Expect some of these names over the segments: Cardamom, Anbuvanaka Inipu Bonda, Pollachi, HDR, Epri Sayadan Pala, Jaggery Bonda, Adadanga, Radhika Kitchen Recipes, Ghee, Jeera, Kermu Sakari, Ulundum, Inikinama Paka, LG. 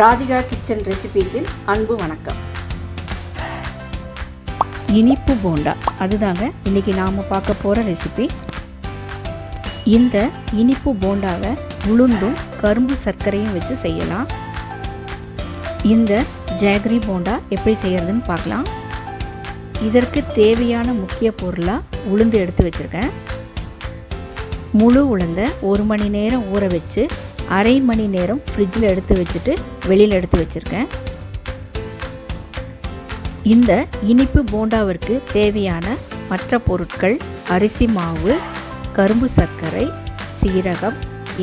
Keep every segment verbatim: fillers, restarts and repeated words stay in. Radhika Kitchen Recipes in Anbuvanaka Inipu Bonda Adadanga Inikinama Paka Pora recipe In the Inipu Bonda Ulundum Kermu Sakari which is Sayala In the Jaggery Bonda Epri Sayadan Pala இதற்கு தேவையான முக்கிய பொருளா உளுந்து எடுத்து வச்சிருக்கேன் முழு உளுந்த ஒரு மணி நேரம் ஊற வெச்சு அரை மணி நேரம் ஃப்ரிட்ஜ்ல எடுத்து வச்சிட்டு வெளியில எடுத்து வச்சிருக்கேன் இந்த இனிப்பு போண்டாவிற்கு தேவையான மற்ற பொருட்கள் அரிசி மாவு கரும்பு சர்க்கரை சீரகம்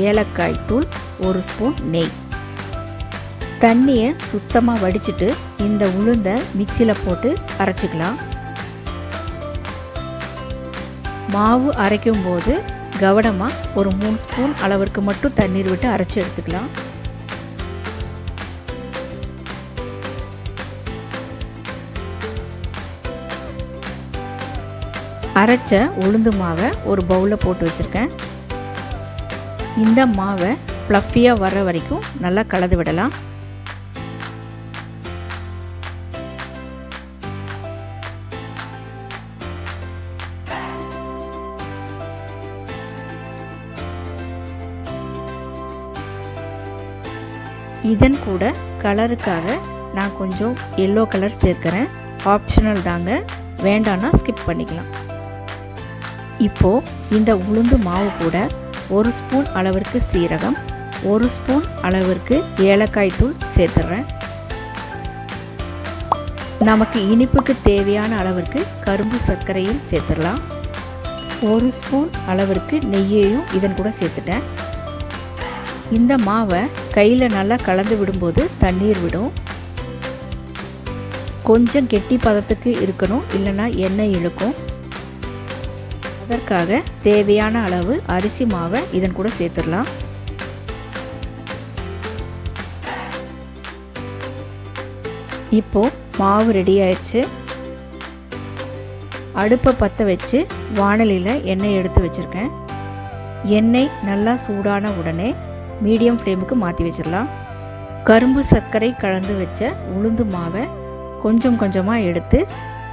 ஏலக்காய் தூள் ஒரு ஸ்பூன் நெய் தண்ணியை சுத்தமா வடிச்சிட்டு இந்த உளுந்த மிக்ஸில போட்டு அரைச்சுக்கலாம் மாவு அரைக்கும்போது கவடமா ஒரு மூணு ஸ்பூன் அளவுக்கு மட்டும் தண்ணீர் விட்டு அரைச்சு எடுத்துக்கலாம் அரைச்ச உளுந்து மாவை ஒரு பவுல்ல போட்டு வச்சிருக்கேன் இந்த மாவை ஃப்ளஃபியா வர வரைக்கும் நல்லா கலந்து விடலாம் இதன் கூட கலருக்காக நான் கொஞ்சம் yellow கலர் சேர்க்கிறேன் ஆப்ஷனல் தாங்க வேண்டாம்னா ஸ்கிப் பண்ணிக்கலாம் இப்போ இந்த உளுந்து மாவு கூட ஒரு ஸ்பூன் அளவுக்கு சீரகம் ஒரு ஸ்பூன் அளவுக்கு ஏலக்காய் தூள் சேர்த்துறேன் நமக்கு இனிப்புக்கு தேவையான அளவுக்கு கரும்பு சர்க்கரையும் சேர்த்துறலாம் ஒரு ஸ்பூன் அளவுக்கு நெய்யையும் இதன் கூட சேர்த்துட்டேன் இந்த மாவை கையில நல்லா கலந்து விடும்போது தண்ணீர் விடும் கொஞ்சம் கெட்டி பதத்துக்கு இருக்கணும் இல்லனா எண்ணெய் இழுக்கும் அதற்காக தேவையான அளவு அரிசி மாவை இதன் கூட சேர்த்துறலாம் இப்போ மாவு ரெடி ஆயிடுச்சு அடுப்பை பத்த வச்சு வாணலில எண்ணெய் எடுத்து வச்சிருக்கேன் எண்ணெய் நல்லா சூடான உடனே மீடியம் ஃப்ளேமுக்கு மாத்தி வச்சிரலாம் கரும்பு சர்க்கரை கலந்து வச்ச உளுந்து மாவை கொஞ்சம் கொஞ்சமா எடுத்து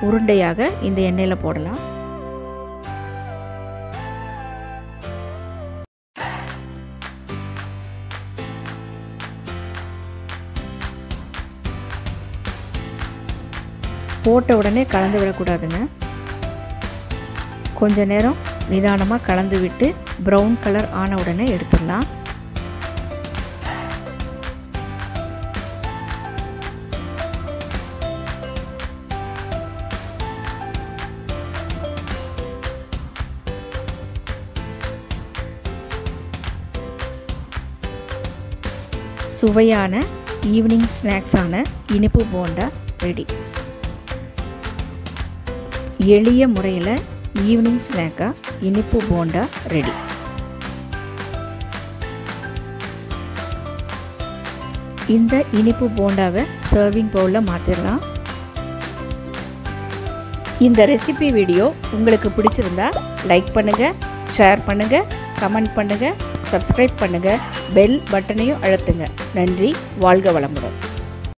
உருண்டையாக இந்த எண்ணெயில போடலாம் போட்ட உடனே கலந்து விடக்கூடாதுங்க கொஞ்ச நேரம் நிதானமா கலந்து விட்டு பிரவுன் கலர் ஆன உடனே எடுத்துடலாம் சுவையான ஈவினிங் ஸ்நாக்ஸான இனிப்பு போண்டா ரெடி எளிய முறையில் ஈவினிங் ஸ்நாக்கா இனிப்பு போண்டா ரெடி இந்த இனிப்பு போண்டாவை சர்விங் பவுலில் மாற்றிடலாம் இந்த ரெசிபி வீடியோ உங்களுக்கு பிடிச்சிருந்தா லைக் பண்ணுங்கள் ஷேர் பண்ணுங்கள் கமெண்ட் பண்ணுங்கள் சப்ஸ்கிரைப் பண்ணுங்கள் பெல் பட்டனையும் அழுத்துங்க நன்றி வாழ்க வளமுடன்